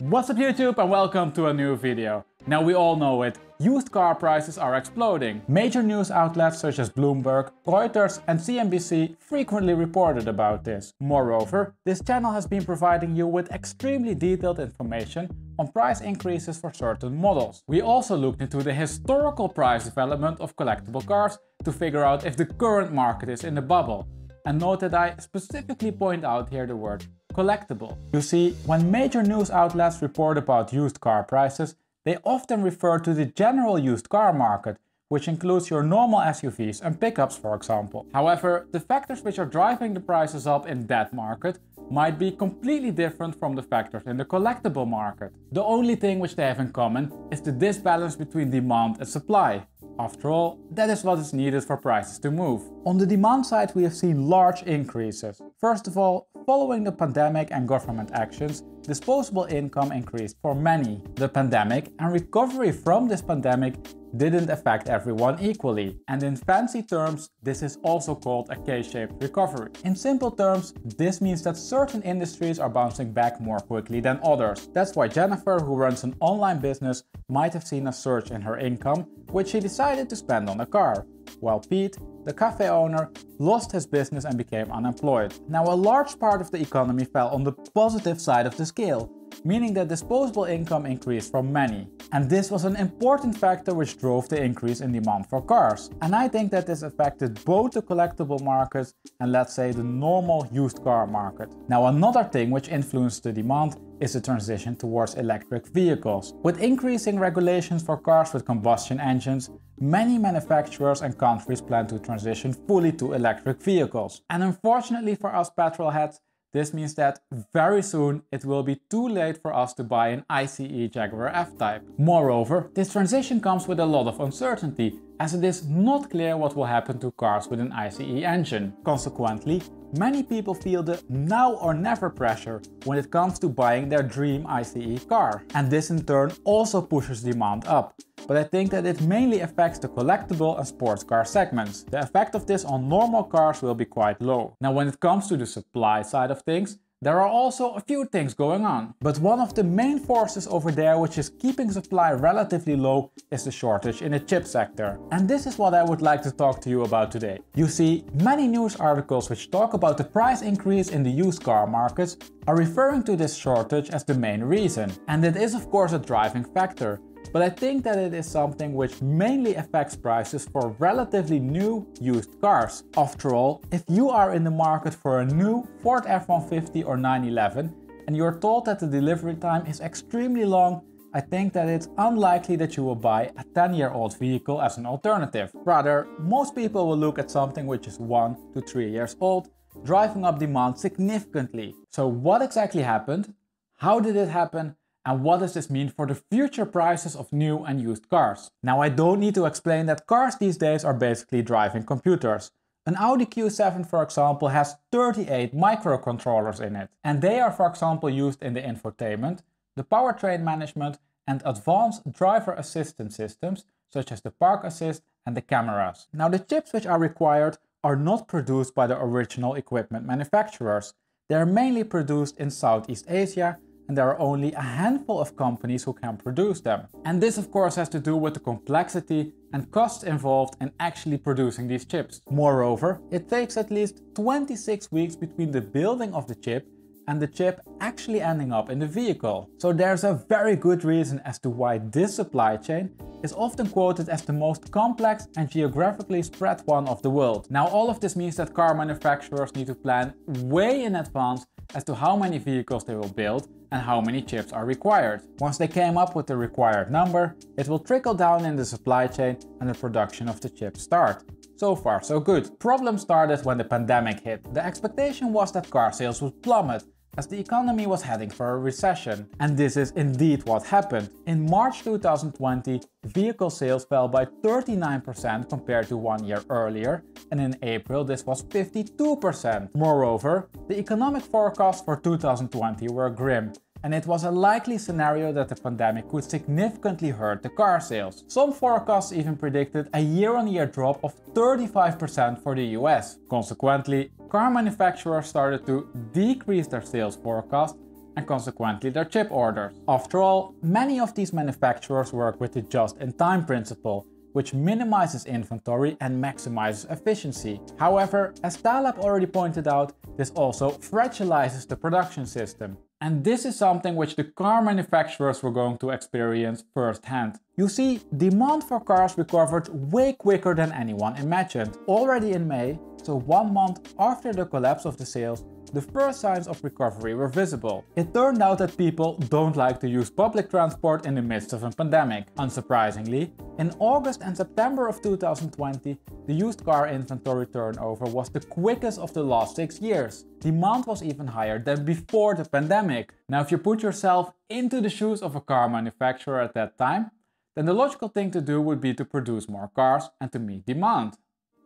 What's up YouTube and welcome to a new video. Now we all know it, used car prices are exploding. Major news outlets such as Bloomberg, Reuters and CNBC frequently reported about this. Moreover, this channel has been providing you with extremely detailed information on price increases for certain models. We also looked into the historical price development of collectible cars to figure out if the current market is in the bubble. And note that I specifically point out here the word collectible. You see, when major news outlets report about used car prices, they often refer to the general used car market, which includes your normal SUVs and pickups, for example. However, the factors which are driving the prices up in that market might be completely different from the factors in the collectible market. The only thing which they have in common is the disbalance between demand and supply. After all, that is what is needed for prices to move. On the demand side, we have seen large increases. First of all, following the pandemic and government actions, disposable income increased for many. The pandemic and recovery from this pandemic didn't affect everyone equally. And in fancy terms, this is also called a K-shaped recovery. In simple terms, this means that certain industries are bouncing back more quickly than others. That's why Jennifer, who runs an online business, might have seen a surge in her income, which she decided to spend on a car, while Pete, the cafe owner, lost his business and became unemployed. Now, a large part of the economy fell on the positive side of the scale, meaning that disposable income increased for many. And this was an important factor which drove the increase in demand for cars. And I think that this affected both the collectible market and, let's say, the normal used car market. Now, another thing which influenced the demand is the transition towards electric vehicles. With increasing regulations for cars with combustion engines, many manufacturers and countries plan to transition fully to electric vehicles. And unfortunately for us petrol heads, this means that very soon it will be too late for us to buy an ICE Jaguar F-Type. Moreover, this transition comes with a lot of uncertainty, as it is not clear what will happen to cars with an ICE engine. Consequently, many people feel the now or never pressure when it comes to buying their dream ICE car. And this in turn also pushes demand up. But I think that it mainly affects the collectible and sports car segments. The effect of this on normal cars will be quite low. Now, when it comes to the supply side of things, there are also a few things going on. But one of the main forces over there which is keeping supply relatively low is the shortage in the chip sector. And this is what I would like to talk to you about today. You see, many news articles which talk about the price increase in the used car markets are referring to this shortage as the main reason. And it is of course a driving factor. But I think that it is something which mainly affects prices for relatively new used cars. After all, if you are in the market for a new Ford F150 or 911 and you are told that the delivery time is extremely long, I think that it's unlikely that you will buy a 10-year-old vehicle as an alternative. Rather, most people will look at something which is 1 to 3 years old, driving up demand significantly. So what exactly happened? How did it happen? And what does this mean for the future prices of new and used cars? Now, I don't need to explain that cars these days are basically driving computers. An Audi Q7, for example, has 38 microcontrollers in it. And they are, for example, used in the infotainment, the powertrain management, and advanced driver assistance systems, such as the park assist and the cameras. Now, the chips which are required are not produced by the original equipment manufacturers. They are mainly produced in Southeast Asia, and there are only a handful of companies who can produce them. And this of course has to do with the complexity and costs involved in actually producing these chips. Moreover, it takes at least 26 weeks between the building of the chip and the chip actually ending up in the vehicle. So there's a very good reason as to why this supply chain is often quoted as the most complex and geographically spread one of the world. Now, all of this means that car manufacturers need to plan way in advance as to how many vehicles they will build and how many chips are required. Once they came up with the required number, it will trickle down in the supply chain and the production of the chips start. So far, so good. Problem started when the pandemic hit. The expectation was that car sales would plummet as the economy was heading for a recession. And this is indeed what happened. In March 2020, vehicle sales fell by 39% compared to 1 year earlier, and in April this was 52%. Moreover, the economic forecasts for 2020 were grim, and it was a likely scenario that the pandemic could significantly hurt the car sales. Some forecasts even predicted a year-on-year drop of 35% for the US. Consequently, car manufacturers started to decrease their sales forecast and consequently their chip orders. After all, many of these manufacturers work with the just-in-time principle, which minimizes inventory and maximizes efficiency. However, as Taleb already pointed out, this also fragilizes the production system. And this is something which the car manufacturers were going to experience firsthand. You see, demand for cars recovered way quicker than anyone imagined. Already in May, so 1 month after the collapse of the sales, the first signs of recovery were visible. It turned out that people don't like to use public transport in the midst of a pandemic. Unsurprisingly, in August and September of 2020, the used car inventory turnover was the quickest of the last 6 years. Demand was even higher than before the pandemic. Now, if you put yourself into the shoes of a car manufacturer at that time, then the logical thing to do would be to produce more cars and to meet demand,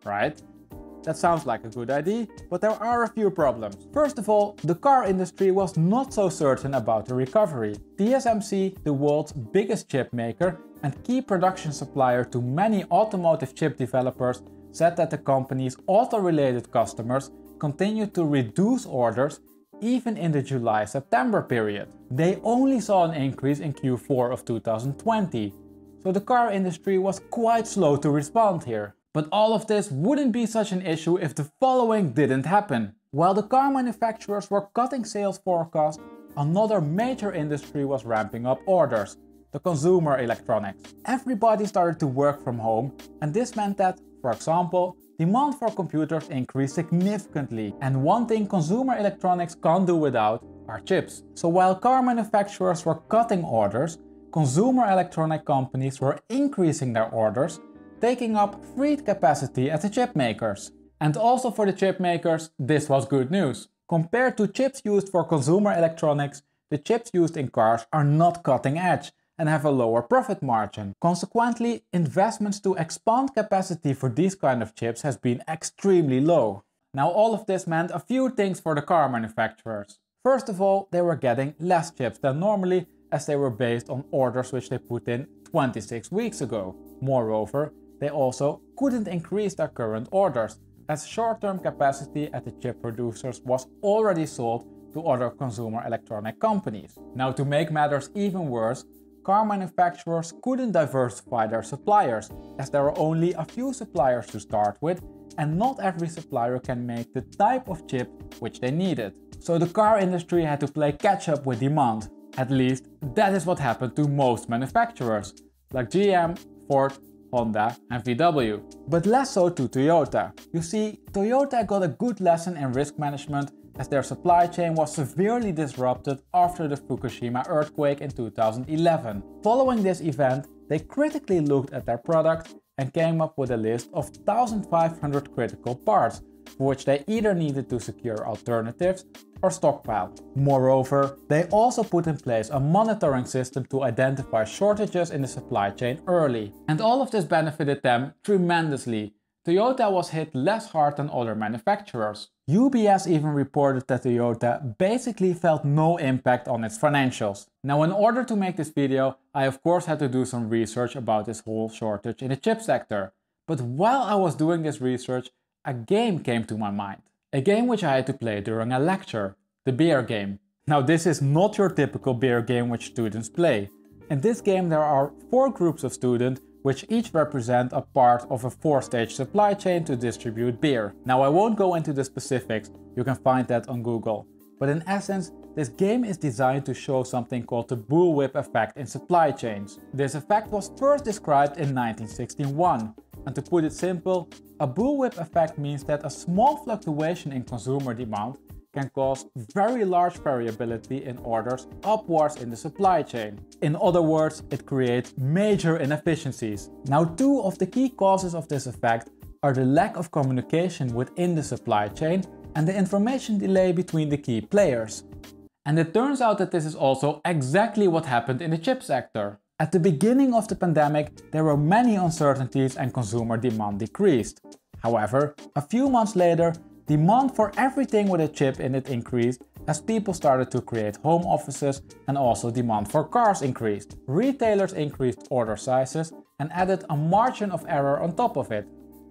right? That sounds like a good idea, but there are a few problems. First of all, the car industry was not so certain about the recovery. TSMC, the world's biggest chip maker and key production supplier to many automotive chip developers, said that the company's auto-related customers continued to reduce orders even in the July-September period. They only saw an increase in Q4 of 2020, so the car industry was quite slow to respond here. But all of this wouldn't be such an issue if the following didn't happen. While the car manufacturers were cutting sales forecasts, another major industry was ramping up orders, the consumer electronics. Everybody started to work from home, and this meant that, for example, demand for computers increased significantly. And one thing consumer electronics can't do without are chips. So while car manufacturers were cutting orders, consumer electronic companies were increasing their orders, taking up freed capacity at the chip makers. And also for the chip makers, this was good news. Compared to chips used for consumer electronics, the chips used in cars are not cutting edge and have a lower profit margin. Consequently, investments to expand capacity for these kind of chips has been extremely low. Now, all of this meant a few things for the car manufacturers. First of all, they were getting less chips than normally, as they were based on orders which they put in 26 weeks ago. Moreover, they also couldn't increase their current orders, as short-term capacity at the chip producers was already sold to other consumer electronic companies. Now, to make matters even worse, car manufacturers couldn't diversify their suppliers, as there were only a few suppliers to start with, and not every supplier can make the type of chip which they needed. So the car industry had to play catch-up with demand. At least, that is what happened to most manufacturers, like GM, Ford, Honda and VW, but less so to Toyota. You see, Toyota got a good lesson in risk management, as their supply chain was severely disrupted after the Fukushima earthquake in 2011. Following this event, they critically looked at their product and came up with a list of 1,500 critical parts, for which they either needed to secure alternatives or stockpile. Moreover, they also put in place a monitoring system to identify shortages in the supply chain early. And all of this benefited them tremendously. Toyota was hit less hard than other manufacturers. UBS even reported that Toyota basically felt no impact on its financials. Now, in order to make this video, I of course had to do some research about this whole shortage in the chip sector. But while I was doing this research, a game came to my mind. A game which I had to play during a lecture, the beer game. Now, this is not your typical beer game which students play. In this game there are 4 groups of students which each represent a part of a 4-stage supply chain to distribute beer. Now, I won't go into the specifics, you can find that on Google. But in essence, this game is designed to show something called the bullwhip effect in supply chains. This effect was first described in 1961. And to put it simple, a bullwhip effect means that a small fluctuation in consumer demand can cause very large variability in orders upwards in the supply chain. In other words, it creates major inefficiencies. Now, 2 of the key causes of this effect are the lack of communication within the supply chain and the information delay between the key players. And it turns out that this is also exactly what happened in the chip sector. At the beginning of the pandemic, there were many uncertainties and consumer demand decreased. However, a few months later, demand for everything with a chip in it increased, as people started to create home offices, and also demand for cars increased. Retailers increased order sizes and added a margin of error on top of it.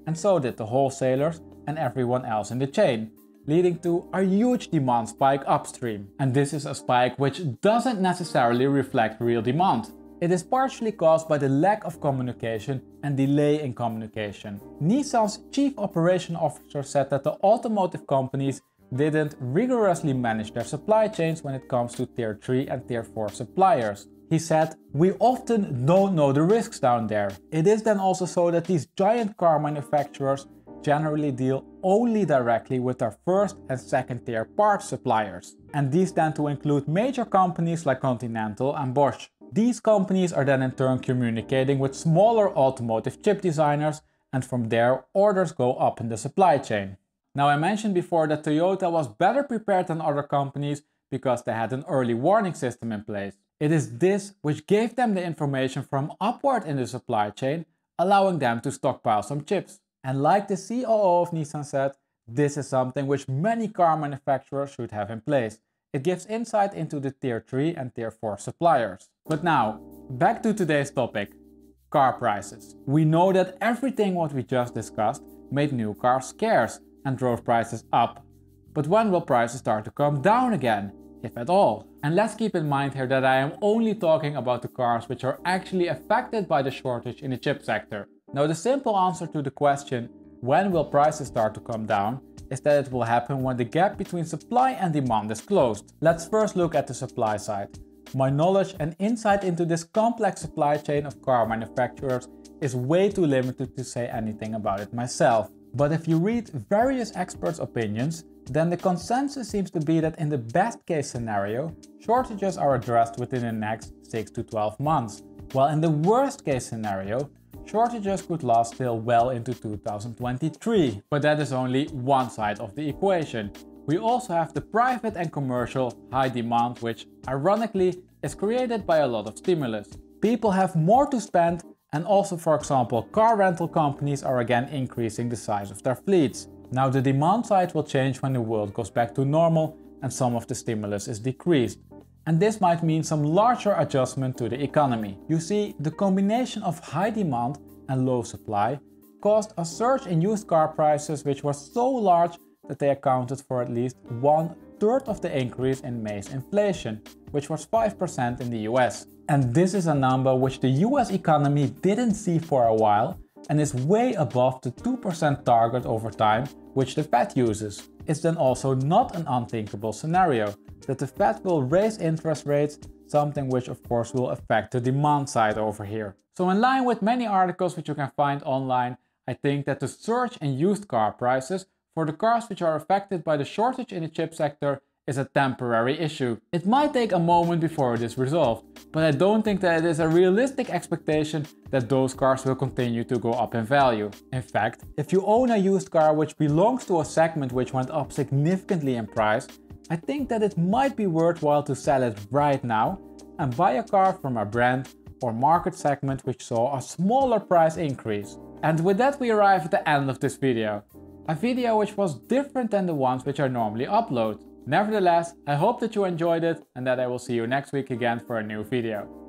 And so did the wholesalers and everyone else in the chain. leading to a huge demand spike upstream. And this is a spike which doesn't necessarily reflect real demand. It is partially caused by the lack of communication and delay in communication. Nissan's chief operating officer said that the automotive companies didn't rigorously manage their supply chains when it comes to tier 3 and tier 4 suppliers. He said, "We often don't know the risks down there. It is then also so that these giant car manufacturers generally deal only directly with their first and second tier parts suppliers. And these tend to include major companies like Continental and Bosch. These companies are then in turn communicating with smaller automotive chip designers, and from there orders go up in the supply chain." Now, I mentioned before that Toyota was better prepared than other companies because they had an early warning system in place. It is this which gave them the information from upward in the supply chain, allowing them to stockpile some chips. And like the COO of Nissan said, this is something which many car manufacturers should have in place. It gives insight into the tier 3 and tier 4 suppliers. But now, back to today's topic, car prices. We know that everything what we just discussed made new cars scarce and drove prices up. But when will prices start to come down again, if at all? And let's keep in mind here that I am only talking about the cars which are actually affected by the shortage in the chip sector. Now, the simple answer to the question, when will prices start to come down, is that it will happen when the gap between supply and demand is closed. Let's first look at the supply side. My knowledge and insight into this complex supply chain of car manufacturers is way too limited to say anything about it myself. But if you read various experts' opinions, then the consensus seems to be that in the best case scenario, shortages are addressed within the next 6 to 12 months, while in the worst case scenario, shortages could last till well into 2023. But that is only one side of the equation. We also have the private and commercial high demand, which ironically is created by a lot of stimulus. People have more to spend, and also, for example, car rental companies are again increasing the size of their fleets. Now, the demand side will change when the world goes back to normal and some of the stimulus is decreased. And this might mean some larger adjustment to the economy. You see, the combination of high demand and low supply caused a surge in used car prices which was so large that they accounted for at least 1/3 of the increase in May's inflation, which was 5% in the US. And this is a number which the US economy didn't see for a while and is way above the 2% target over time which the Fed uses. It's then also not an unthinkable scenario that the Fed will raise interest rates, something which of course will affect the demand side over here. So in line with many articles which you can find online, I think that the surge in used car prices for the cars which are affected by the shortage in the chip sector is a temporary issue. It might take a moment before it is resolved, but I don't think that it is a realistic expectation that those cars will continue to go up in value. In fact, if you own a used car which belongs to a segment which went up significantly in price, I think that it might be worthwhile to sell it right now and buy a car from a brand or market segment which saw a smaller price increase. And with that, we arrive at the end of this video. A video which was different than the ones which I normally upload. Nevertheless, I hope that you enjoyed it and that I will see you next week again for a new video.